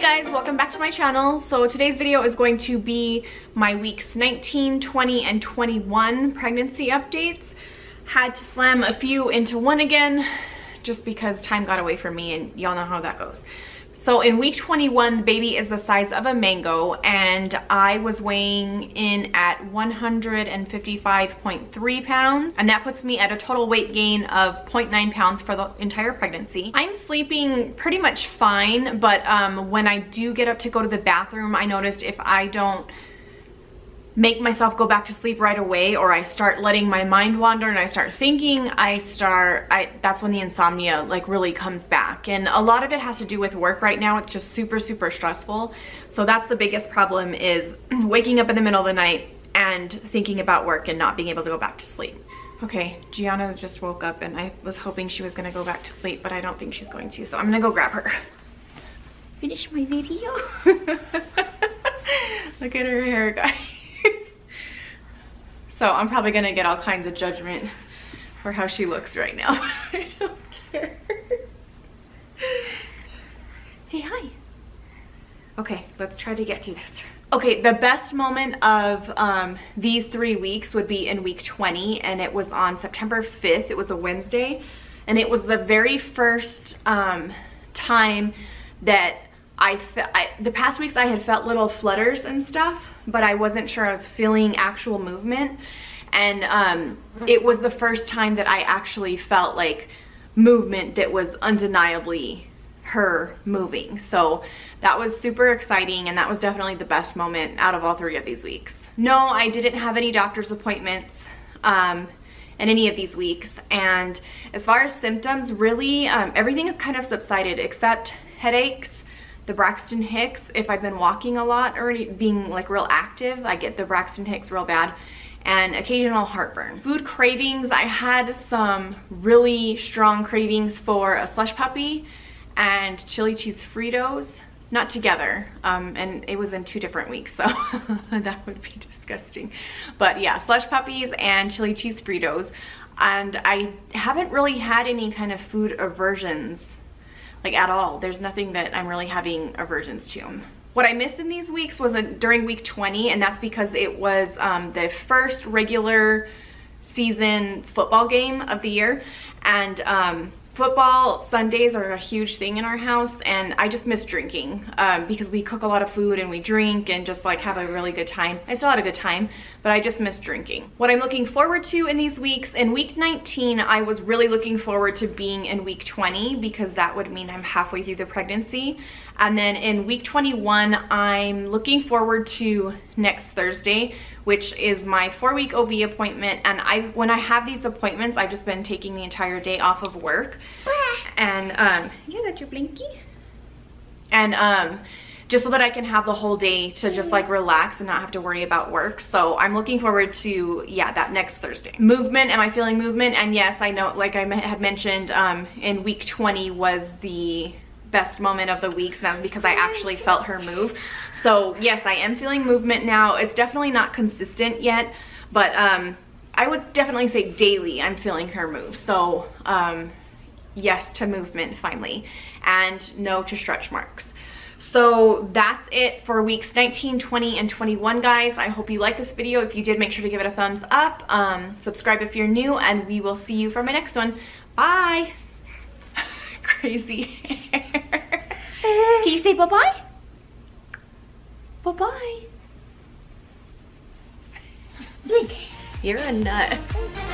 Hey guys, welcome back to my channel. So today's video is going to be my weeks 19, 20, and 21 pregnancy updates. Had to slam a few into one again just because time got away from me and y'all know how that goes. So in week 21, the baby is the size of a mango and I was weighing in at 155.3 pounds and that puts me at a total weight gain of 0.9 pounds for the entire pregnancy. I'm sleeping pretty much fine, but when I do get up to go to the bathroom, I noticed if I don't make myself go back to sleep right away or I start letting my mind wander and I start thinking, that's when the insomnia like really comes back. And a lot of it has to do with work right now. It's just super stressful. So that's the biggest problem, is waking up in the middle of the night and thinking about work and not being able to go back to sleep. Okay, Gianna just woke up and I was hoping she was gonna go back to sleep, but I don't think she's going to, so I'm gonna go grab her. Finish my video. Look at her hair, guys. So I'm probably gonna get all kinds of judgment for how she looks right now. I don't care. Say hi. Okay, let's try to get through this. Okay, the best moment of these 3 weeks would be in week 20, and it was on September 5th. It was a Wednesday, and it was the very first time that the past weeks I had felt little flutters and stuff, but I wasn't sure I was feeling actual movement. And it was the first time that I actually felt like movement that was undeniably her moving. So that was super exciting, and that was definitely the best moment out of all three of these weeks. No, I didn't have any doctor's appointments in any of these weeks. And as far as symptoms, really, everything has kind of subsided except headaches, the Braxton Hicks. If I've been walking a lot or being like real active, I get the Braxton Hicks real bad, and occasional heartburn. Food cravings, I had some really strong cravings for a slush puppy and chili cheese Fritos, not together, and it was in 2 different weeks, so that would be disgusting. But yeah, slush puppies and chili cheese Fritos, and I haven't really had any kind of food aversions like at all. There's nothing that I'm really having aversions to. What I missed in these weeks was during week 20, and that's because it was the first regular season football game of the year. And football Sundays are a huge thing in our house, and I just miss drinking because we cook a lot of food and we drink and just like have a really good time. I still had a good time, but I just miss drinking. What I'm looking forward to in these weeks, in week 19, I was really looking forward to being in week 20 because that would mean I'm halfway through the pregnancy. And then in week 21, I'm looking forward to next Thursday, which is my 4-week OB appointment. And when I have these appointments, I've just been taking the entire day off of work. And is that your blinky? And just so that I can have the whole day to just like relax and not have to worry about work. So I'm looking forward to, yeah, that next Thursday. Movement, am I feeling movement? And yes, I know, like I had mentioned, in week 20 was the best moment of the weeks, and that's because I actually felt her move. So yes, I am feeling movement now. It's definitely not consistent yet, but I would definitely say daily I'm feeling her move. So yes to movement finally, and no to stretch marks. So that's it for weeks 19, 20, and 21, guys. I hope you liked this video. If you did, make sure to give it a thumbs up. Subscribe if you're new, and we will see you for my next one. Bye. Crazy hair. Can you say bye-bye? Bye-bye. You're a nut.